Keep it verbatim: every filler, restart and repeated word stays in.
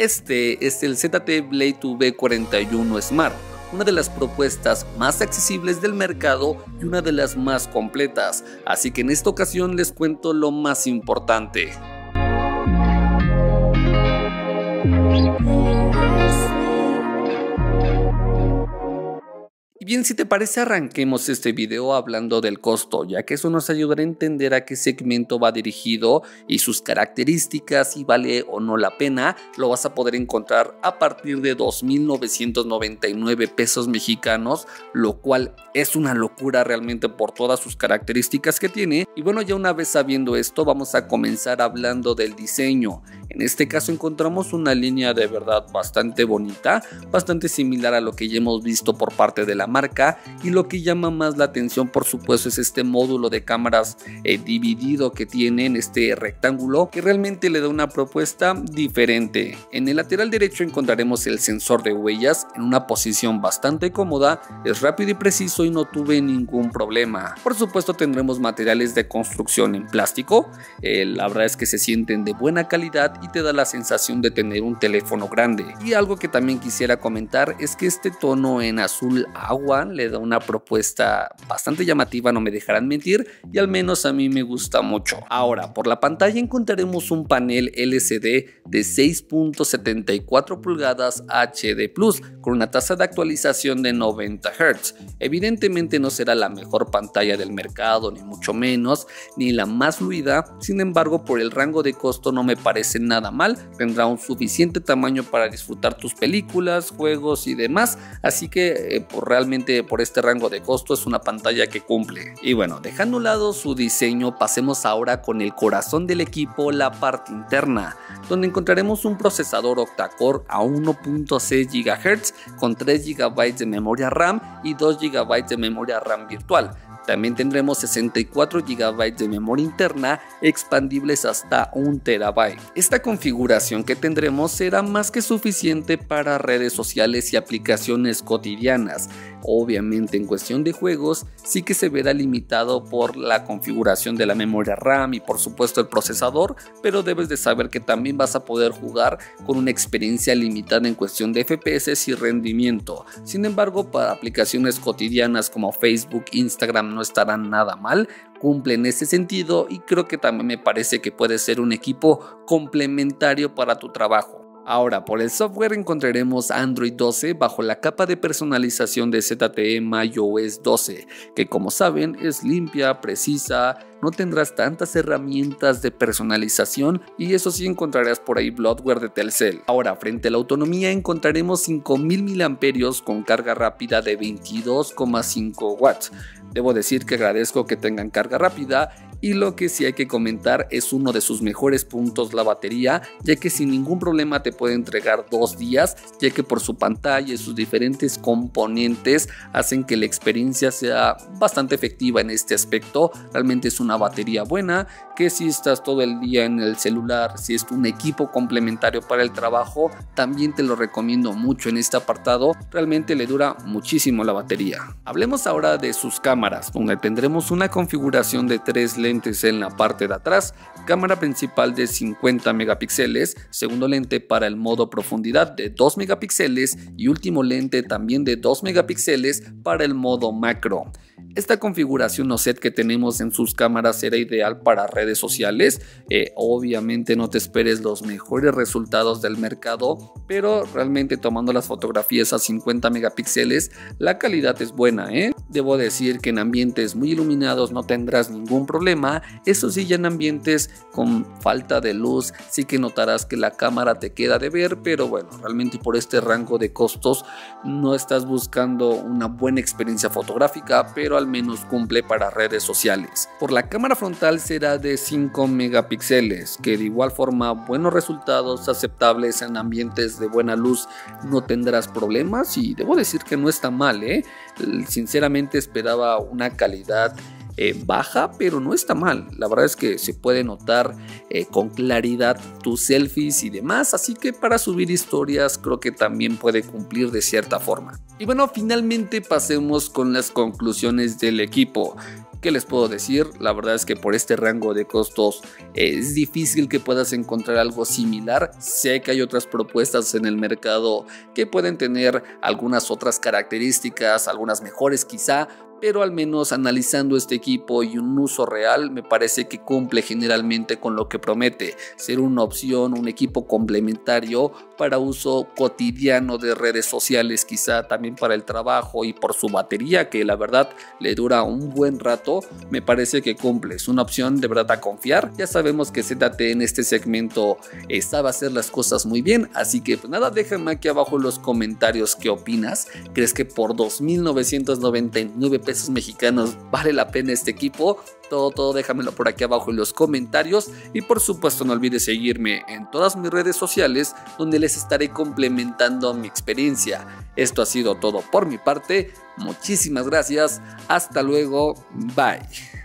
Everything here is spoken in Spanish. Este es el Z T E Blade V cuarenta y uno Smart, una de las propuestas más accesibles del mercado y una de las más completas, así que en esta ocasión les cuento lo más importante. Y bien, si te parece, arranquemos este video hablando del costo, ya que eso nos ayudará a entender a qué segmento va dirigido y sus características, si vale o no la pena. Lo vas a poder encontrar a partir de dos mil novecientos noventa y nueve pesos mexicanos, lo cual es una locura realmente por todas sus características que tiene. Y bueno, ya una vez sabiendo esto, vamos a comenzar hablando del diseño. En este caso encontramos una línea de verdad bastante bonita, bastante similar a lo que ya hemos visto por parte de la marca, y lo que llama más la atención, por supuesto, es este módulo de cámaras eh, dividido que tiene en este rectángulo, que realmente le da una propuesta diferente. En el lateral derecho encontraremos el sensor de huellas en una posición bastante cómoda, es rápido y preciso y no tuve ningún problema. Por supuesto tendremos materiales de construcción en plástico, eh, la verdad es que se sienten de buena calidad y te da la sensación de tener un teléfono grande. Y algo que también quisiera comentar es que este tono en azul agua le da una propuesta bastante llamativa, no me dejarán mentir, y al menos a mí me gusta mucho. Ahora, por la pantalla encontraremos un panel L C D de seis punto setenta y cuatro pulgadas H D plus, con una tasa de actualización de noventa hertz. Evidentemente no será la mejor pantalla del mercado, ni mucho menos, ni la más fluida, sin embargo por el rango de costo no me parece nada mal, tendrá un suficiente tamaño para disfrutar tus películas, juegos y demás, así que eh, por realmente por este rango de costo es una pantalla que cumple. Y bueno, dejando a un lado su diseño, pasemos ahora con el corazón del equipo, la parte interna, donde encontraremos un procesador octa-core a uno punto seis gigahertz con tres gigabytes de memoria RAM y dos gigabytes de memoria RAM virtual. También tendremos sesenta y cuatro gigabytes de memoria interna expandibles hasta un terabyte. Esta configuración que tendremos será más que suficiente para redes sociales y aplicaciones cotidianas. Obviamente en cuestión de juegos sí que se verá limitado por la configuración de la memoria RAM y por supuesto el procesador, pero debes de saber que también vas a poder jugar con una experiencia limitada en cuestión de F P S y rendimiento. Sin embargo, para aplicaciones cotidianas como Facebook, Instagram no estarán nada mal, cumple en ese sentido, y creo que también me parece que puede ser un equipo complementario para tu trabajo. Ahora, por el software encontraremos Android doce bajo la capa de personalización de Z T E MyOS doce, que como saben es limpia, precisa, no tendrás tantas herramientas de personalización, y eso sí, encontrarás por ahí bloatware de Telcel. Ahora, frente a la autonomía encontraremos cinco mil miliamperios hora con carga rápida de veintidós coma cinco watts. Debo decir que agradezco que tengan carga rápida, y lo que sí hay que comentar es uno de sus mejores puntos, la batería, ya que sin ningún problema te puede entregar dos días, ya que por su pantalla y sus diferentes componentes hacen que la experiencia sea bastante efectiva en este aspecto. Realmente es una batería buena, que si estás todo el día en el celular, si es un equipo complementario para el trabajo, también te lo recomiendo mucho en este apartado, realmente le dura muchísimo la batería. Hablemos ahora de sus cámaras, donde tendremos una configuración de tres lentes en la parte de atrás, cámara principal de cincuenta megapíxeles, segundo lente para el modo profundidad de dos megapíxeles y último lente también de dos megapíxeles para el modo macro. Esta configuración o set que tenemos en sus cámaras será ideal para redes sociales. Eh, obviamente no te esperes los mejores resultados del mercado, pero realmente tomando las fotografías a cincuenta megapíxeles la calidad es buena, ¿eh? Debo decir que en ambientes muy iluminados no tendrás ningún problema. Eso sí, ya en ambientes con falta de luz sí que notarás que la cámara te queda de ver, pero bueno, realmente por este rango de costos no estás buscando una buena experiencia fotográfica, pero al menos cumple para redes sociales. Por la cámara frontal será de cinco megapíxeles, que de igual forma buenos resultados aceptables en ambientes de buena luz, no tendrás problemas, y debo decir que no está mal, ¿eh? Sinceramente esperaba una calidad Eh, baja, pero no está mal. La verdad es que se puede notar eh, con claridad tus selfies y demás, así que para subir historias creo que también puede cumplir de cierta forma. Y bueno, finalmente pasemos con las conclusiones del equipo. ¿Qué les puedo decir? La verdad es que por este rango de costos es difícil que puedas encontrar algo similar. Sé que hay otras propuestas en el mercado que pueden tener algunas otras características, algunas mejores quizá, pero al menos analizando este equipo y un uso real, me parece que cumple generalmente con lo que promete, ser una opción, un equipo complementario para uso cotidiano de redes sociales, quizá también para el trabajo, y por su batería, que la verdad le dura un buen rato, me parece que cumple, es una opción de verdad a confiar. Ya sabemos que Z T E en este segmento eh, sabe hacer las cosas muy bien, así que pues nada, déjame aquí abajo en los comentarios qué opinas. ¿Crees que por dos mil novecientos noventa y nueve pesos mexicanos vale la pena este equipo? Todo, todo déjamelo por aquí abajo en los comentarios, y por supuesto no olvides seguirme en todas mis redes sociales donde les estaré complementando mi experiencia. Esto ha sido todo por mi parte, muchísimas gracias, hasta luego, bye.